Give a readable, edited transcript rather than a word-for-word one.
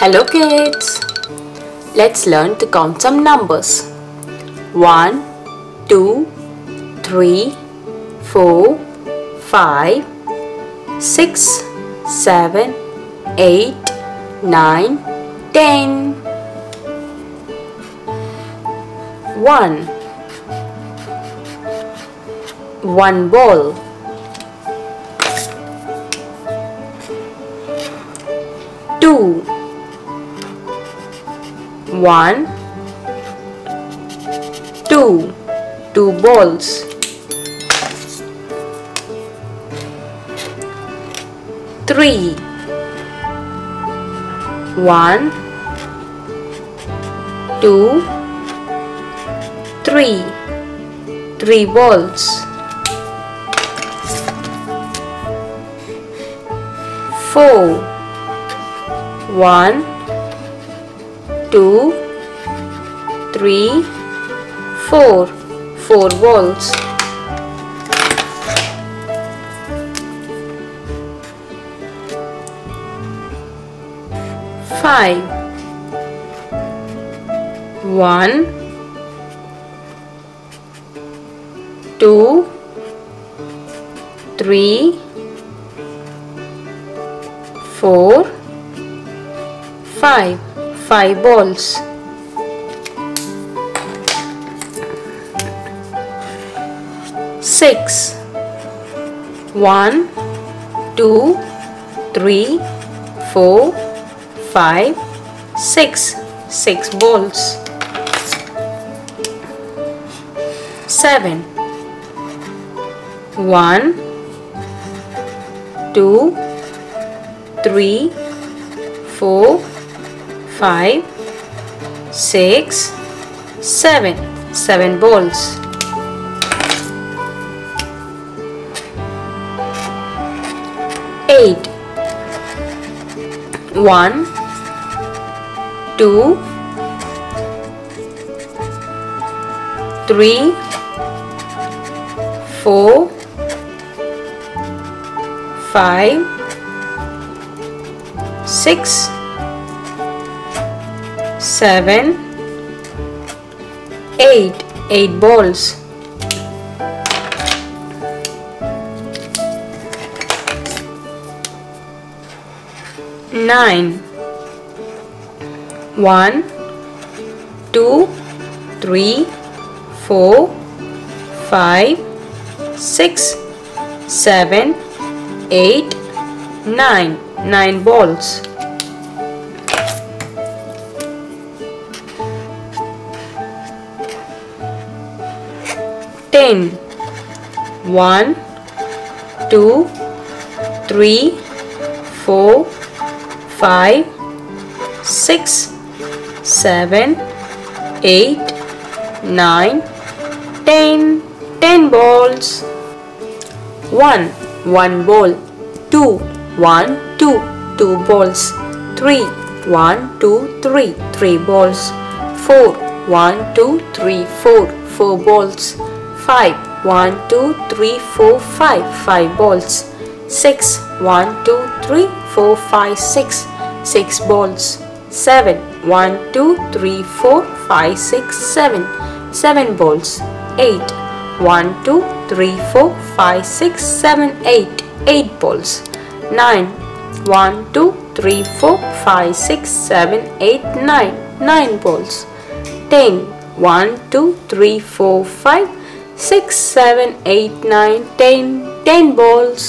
Hello kids, let's learn to count some numbers. 1, 2, 3, 4, 5, 6, 7, 8, 9, 10. 1 ball. 2 1 2 2 balls. 3 1 2 3 3 balls. 4 1 2 3 4 4 balls. 5 1 2 3 4 5 5 balls. 6 1 2 3 4 5 6 6 balls. 7 1 2 3 4 5 6 7 7 balls. 8 1 2 3 4 5 6 7 8 8 balls. 9 1 2 3 4 5 6 7 8 9 9 balls. 10 1 2 3 4 5 6 7 8 9 10 10 balls. 1 1 ball. 2 1 2 2 balls. 3 1 2 3 3 balls. 4 1 2 3 4 4 balls. 5 1 2 3 4 5 5 balls. 6 1 2 3 4 5 6 6 balls. 7 1 2 3 4 5 6 7 7 balls. 8 1 2 3 4 5 6 7 8 8 balls. 9 1 2 3 4 5 6 7 8 9 9 balls. 10 1 2 3 4 5 6 7 8 9 10 10 balls.